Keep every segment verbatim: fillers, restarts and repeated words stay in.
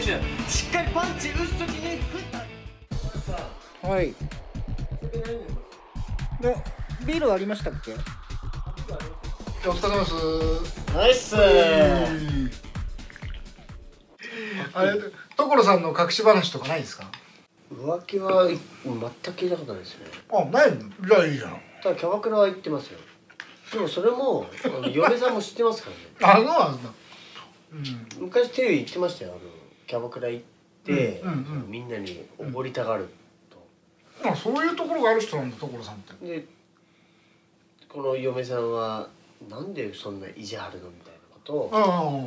球種、しっかりパンチ打つときに振った。はい。で、ビールありましたっけ？お疲れ様です。ナイス。あれ、所さんの隠し話とかないですか？浮気は全く聞いたことないですね。あ、ないんじゃいいじゃん。ただキャバクラは行ってますよ。でもそれも嫁さんも知ってますからね。あ、そうなんだ。うん、昔テレビ行ってましたよ。あのキャバクラ行ってみんなにおごりたがると。あ、そういうところがある人なんだ、所さんって。で、この嫁さんはなんでそんな意地張るのみたいなことを、あ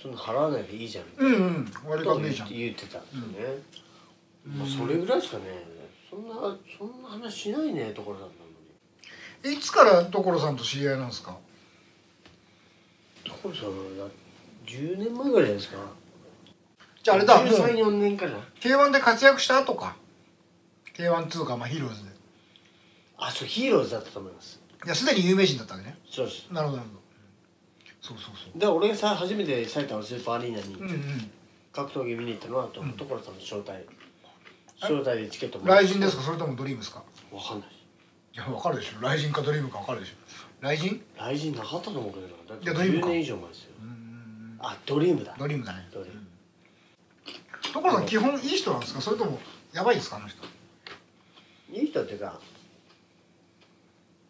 そんな払わないでいいじゃんみたいな。うんうん。割り勘でいいじゃん。言ってたんですよね。うん、まあそれぐらいしかね。そんなそんな話しないね、所さん。いつから所さんと知り合いなんですか？所さんはじゅうねんまえぐらいじゃないですか。じゃああれだ、じゅうさん、よねんかな。ケーワン で活躍した後か。ケーワン っていうか、まあヒーローズで。あ、そう、ヒーローズだったと思います。いや、すでに有名人だったわけね。そうです。なるほどなるほど。そうそうそう。で、俺がさ初めて埼玉スーパーアリーナに格闘技見に行ったのはと、所さんの招待。招待でチケットも。雷神ですか、それともドリームですか？わかんない。いや、分かるでしょ。雷神かドリームか分かるでしょ。雷神？雷神なかったと思うけどな。じゅうねん以上前ですよ。あ、ドリームだ。ドリームだね。ドリーム。所さん基本いい人なんですか？それともやばいですか、あの人？いい人っていうか、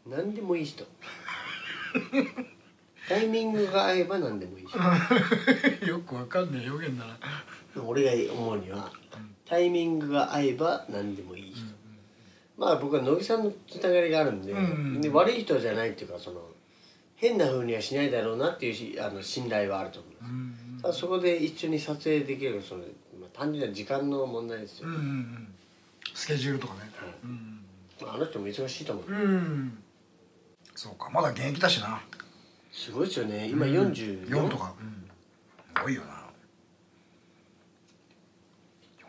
何でもいい人。タイミングが合えば何でもいい人。よく分かんない表現だな。俺が思うには、タイミングが合えば何でもいい人。まあ僕は乃木さんのつながりがあるんで、で悪い人じゃないっていうか、その変な風にはしないだろうなっていうし、あの信頼はあると思うんです。ただそこで一緒に撮影できる、その単純な時間の問題ですよ。スケジュールとかね。あの人も忙しいと思う。そうか、まだ現役だしな。すごいですよね。今よんじゅうよんとか。すごいよな。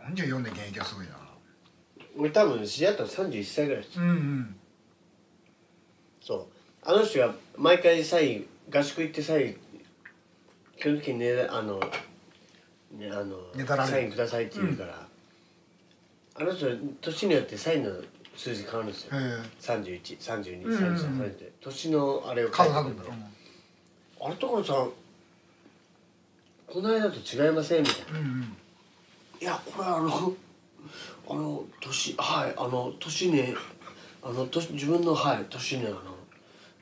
よんじゅうよんで現役はすごいな。俺多分知り合ったのさんじゅういっさいぐらいです。うんうん、そうあの人が毎回際合宿行って際その時にね、あのねあのサインくださいって言うから、うん、あの人年によってサインの数字変わるんですよ。さんじゅういち、さんじゅうに、さんじゅうさんって年のあれを変えてくるから。あれ所さんこの間と違いませんみたいな。うんうん、いやこれあの。あの年はいあの年ねあの年自分のはい年ねあの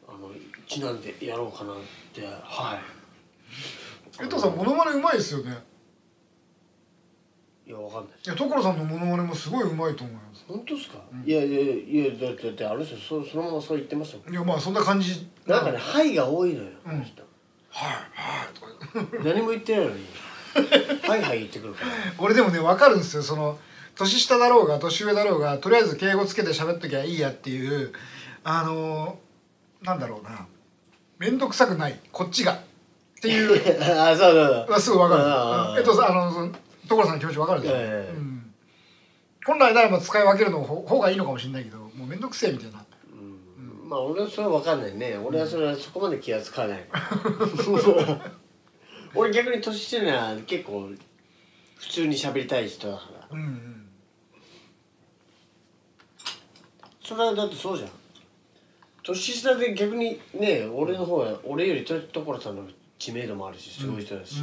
あの一なんでやろうかなってはい。江藤さんモノマネうまいですよね。いやわかんない。いや所さんのモノマネもすごいうまいと思います。本当ですか？いやいやいやだってだってあれですよ、そそのままそう言ってましたもん。いやまあそんな感じ。なんかねはいが多いのよ。はいはいとか何も言ってないのにはいはい言ってくるから。俺でもねわかるんですよ、その。年下だろうが年上だろうがとりあえず敬語つけて喋っときゃいいやっていう、あのー、なんだろうな、面倒くさくないこっちがっていうあそうそうそうすぐ分かる。えっとあの所さんの気持ち分かるでしょ。うん、本来ならば使い分けるの方がいいのかもしれないけど、もう面倒くせえみたいな。うんうん、まあ俺はそれは分かんないね。俺はそれはそこまで気がつかない。俺逆に年下なら結構普通に喋りたい人だから。うんうんそれはだってそうじゃん。年下で逆にね、俺の方が俺より所さんの知名度もあるしすごい人だし、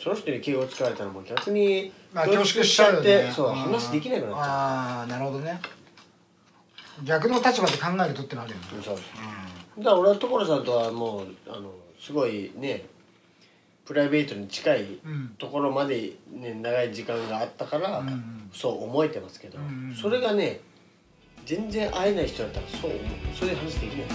その人に敬語使われたらもう逆に恐縮しちゃってそう話できなくなっちゃう。ああなるほどね。逆の立場で考えるとってのあるよね。そうです。だから俺は所さんとはもうあのすごいねプライベートに近いところまでね長い時間があったからそう思えてますけど、それがね。全然会えない人だったらそう、そういう話できない。